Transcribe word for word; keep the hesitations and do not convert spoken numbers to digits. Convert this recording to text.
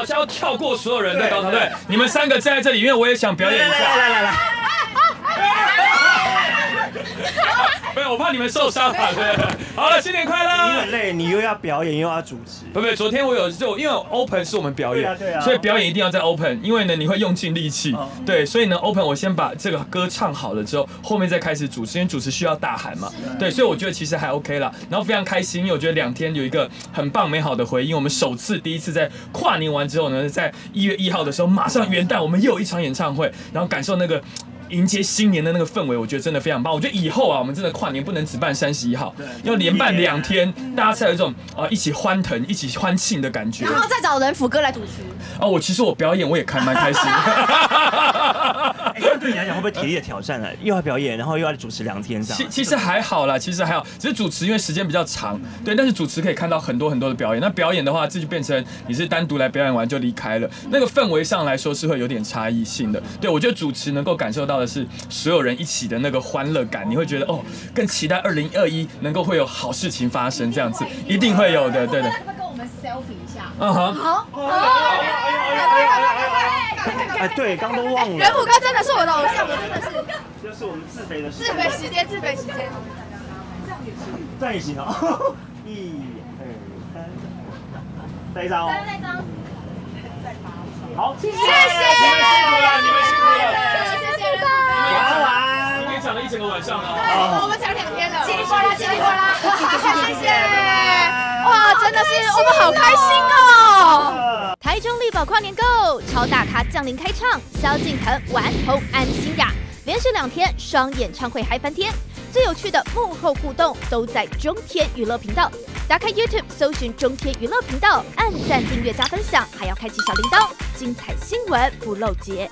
好像要跳过所有人的高潮，对，你们三个站在这里，因为我也想表演一下。来来来来，没有，我怕你们受伤啊。对，好了，新年快乐！你很累，你又要表演又要主持。不不，昨天我有就因为 open 是我们表演，所以表演一定要在 open， 因为呢你会用尽力气。对，所以呢 open 我先把这个歌唱好了之后，后面再开始主持，因为主持需要大喊嘛。对，所以我觉得其实还 OK 啦。然后非常开心，因为我觉得两天有一个很棒美好的回应。我们首次第一次在跨年完之后呢，在一月一号的时候，马上元旦我们又有一场演唱会，然后感受那个。 迎接新年的那个氛围，我觉得真的非常棒。我觉得以后啊，我们真的跨年不能只办三十一号，要连办两天，大家才有一种啊、呃、一起欢腾、一起欢庆的感觉。然后再找人辅歌来主持。哦，我其实我表演我也开蛮开心的。欸、对你来讲会不会铁力的挑战呢、啊？又要表演，然后又要主持两天这样。其其实还好啦，其实还好，只是主持因为时间比较长，对。但是主持可以看到很多很多的表演。那表演的话，这就变成你是单独来表演完就离开了，那个氛围上来说是会有点差异性的。对，我觉得主持能够感受到。 是所有人一起的那个欢乐感，你会觉得哦，更期待二零二一能够会有好事情发生，这样子一定会有的，对的。要不要跟我们 selfie 一下？嗯哼。好。哎，对，刚都忘了。人虎哥真的是我的偶像，我真的是。这是我们自肥的自肥时间，自肥时间。这样也行，这样也行哦。一、二、三，再一张哦。再一张。好，谢谢，辛苦了，你们辛苦了。 讲了一整个晚上了，对，我们讲两天了，叽里呱啦，叽里呱啦，谢谢，哇，真的是我们好开心哦！台中力宝跨年购，超大咖降临开唱，萧敬腾、顽童、安心亚，连续两天双演唱会嗨翻天，最有趣的幕后互动都在中天娱乐频道，打开 YouTube 搜寻中天娱乐频道，按赞、订阅、加分享，还要开启小铃铛，精彩新闻不漏节。